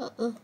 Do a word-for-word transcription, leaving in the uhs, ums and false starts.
Uh-oh.